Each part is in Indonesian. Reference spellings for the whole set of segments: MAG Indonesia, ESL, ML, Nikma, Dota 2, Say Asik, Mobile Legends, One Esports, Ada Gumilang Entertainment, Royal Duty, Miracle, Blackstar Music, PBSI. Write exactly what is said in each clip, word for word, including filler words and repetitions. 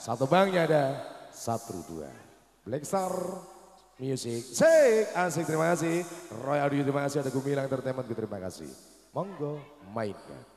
Satu bangnya ada satu dua. Blackstar Music. Say Asik, terima kasih. Royal Duty, terima kasih. Ada Gumilang Entertainment, terima kasih. Monggo mainkan.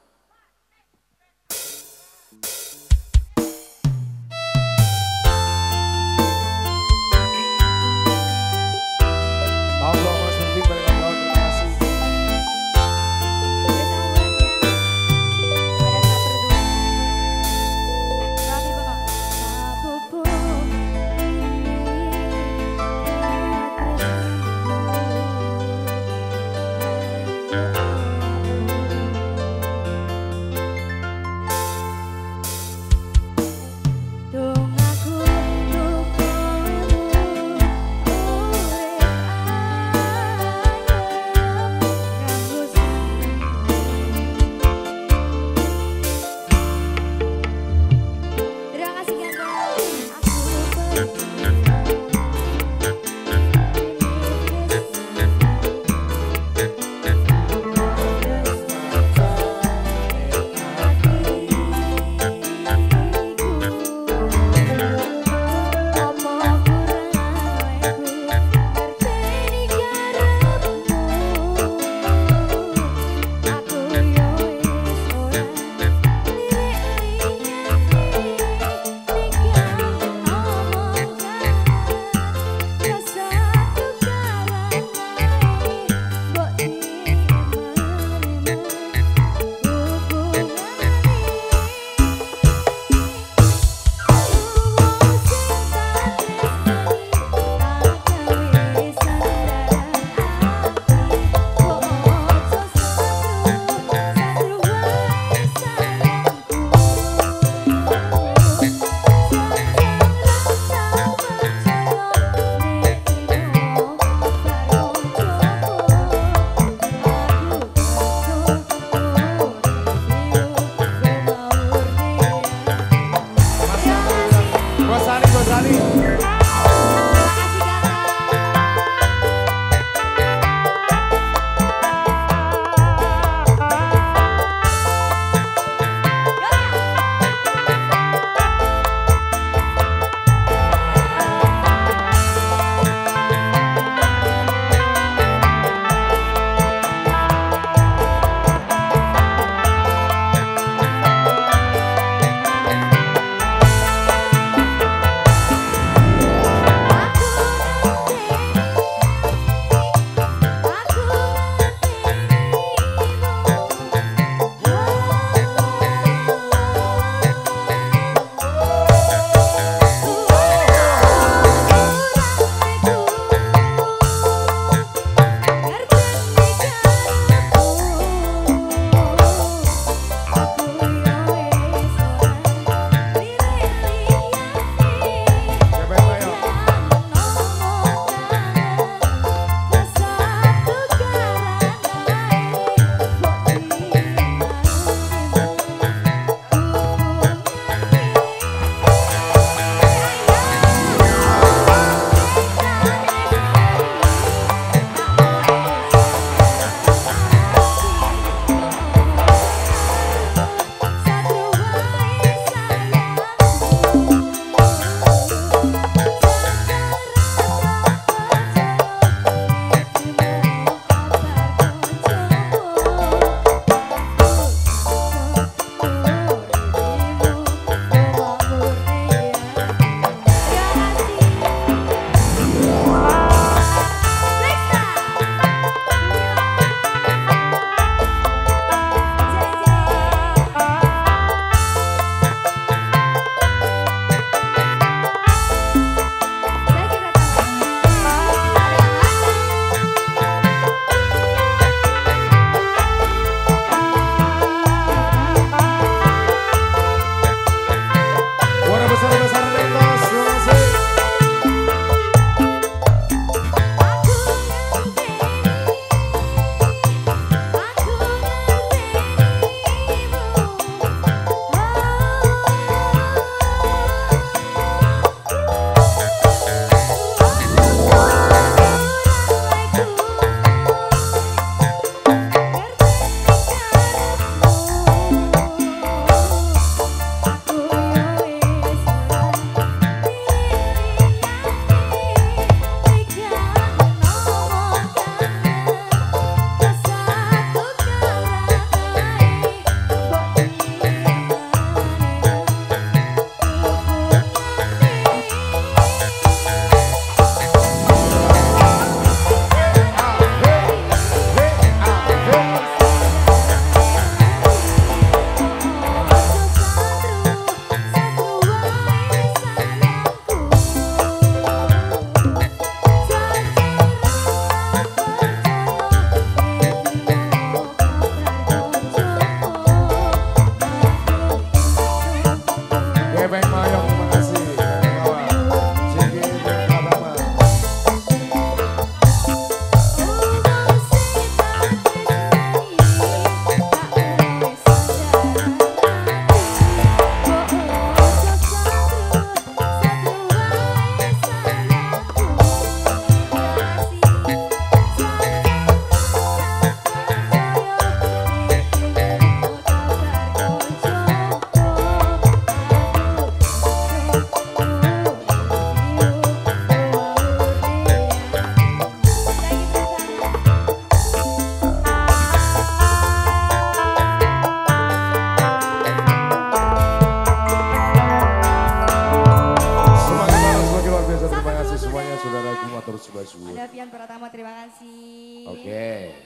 terima kasih. Oke. Okay.